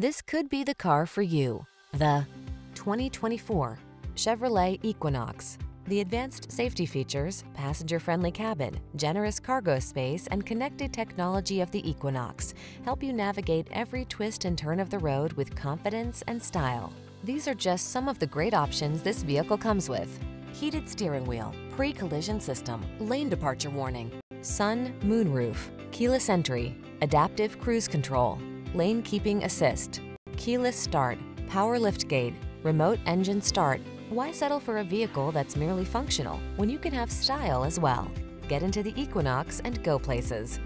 This could be the car for you. The 2024 Chevrolet Equinox. The advanced safety features, passenger-friendly cabin, generous cargo space, and connected technology of the Equinox help you navigate every twist and turn of the road with confidence and style. These are just some of the great options this vehicle comes with: heated steering wheel, pre-collision system, lane departure warning, sun moonroof, keyless entry, adaptive cruise control, lane keeping assist, keyless start, power liftgate, remote engine start. Why settle for a vehicle that's merely functional when you can have style as well? Get into the Equinox and go places.